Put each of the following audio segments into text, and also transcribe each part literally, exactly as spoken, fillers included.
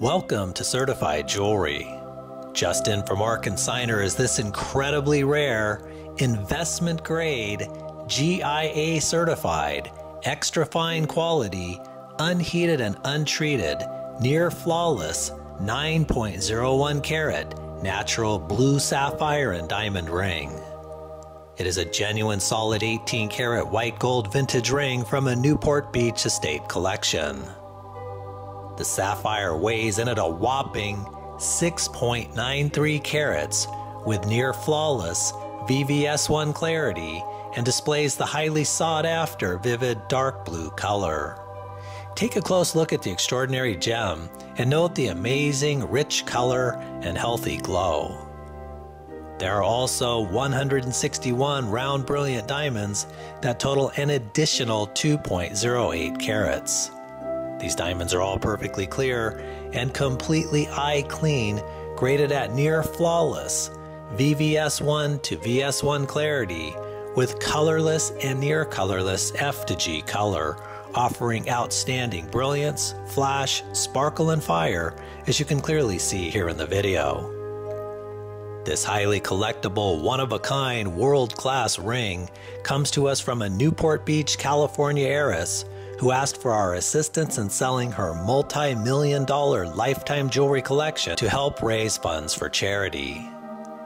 Welcome to Certified Jewelry. Justin from our consignor is this incredibly rare, investment grade, G I A certified, extra fine quality, unheated and untreated, near flawless, nine point zero one carat, natural blue sapphire and diamond ring. It is a genuine solid eighteen karat white gold vintage ring from a Newport Beach estate collection. The sapphire weighs in at a whopping six point nine three carats with near flawless V V S one clarity and displays the highly sought after vivid dark blue color. Take a close look at the extraordinary gem and note the amazing rich color and healthy glow. There are also one hundred sixty-one round brilliant diamonds that total an additional two point zero eight carats. These diamonds are all perfectly clear and completely eye clean, graded at near flawless V V S one to V S one clarity with colorless and near colorless F to G color, offering outstanding brilliance, flash, sparkle, and fire, as you can clearly see here in the video. This highly collectible, one-of-a-kind, world-class ring comes to us from a Newport Beach, California heiress who asked for our assistance in selling her multi-million dollar lifetime jewelry collection to help raise funds for charity.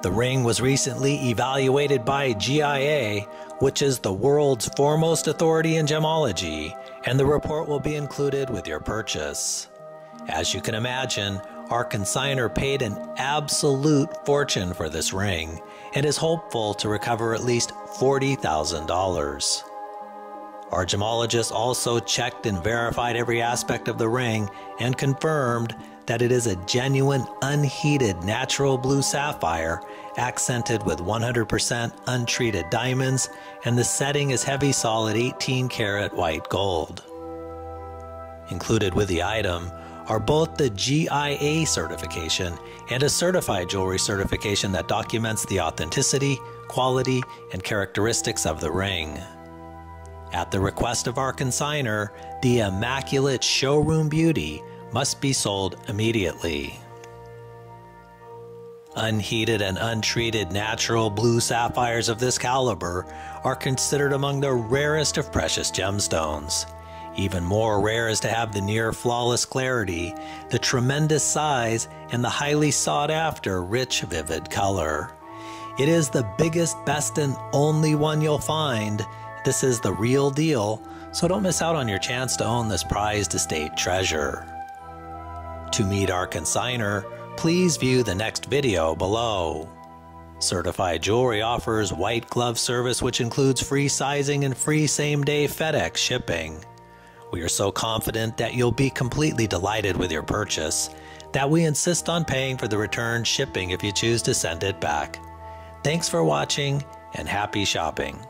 The ring was recently evaluated by G I A, which is the world's foremost authority in gemology, and the report will be included with your purchase. As you can imagine, our consignor paid an absolute fortune for this ring and is hopeful to recover at least forty thousand dollars. Our gemologist also checked and verified every aspect of the ring and confirmed that it is a genuine unheated natural blue sapphire accented with one hundred percent untreated diamonds, and the setting is heavy solid eighteen karat white gold. Included with the item are both the G I A certification and a certified jewelry certification that documents the authenticity, quality, and characteristics of the ring. At the request of our consignor, the immaculate showroom beauty must be sold immediately. Unheated and untreated natural blue sapphires of this caliber are considered among the rarest of precious gemstones. Even more rare is to have the near flawless clarity, the tremendous size, and the highly sought after rich vivid color. It is the biggest, best, and only one you'll find. This is the real deal, so don't miss out on your chance to own this prized estate treasure. To meet our consignor, please view the next video below. Certified Jewelry offers white glove service, which includes free sizing and free same-day FedEx shipping. We are so confident that you'll be completely delighted with your purchase that we insist on paying for the return shipping if you choose to send it back. Thanks for watching and happy shopping.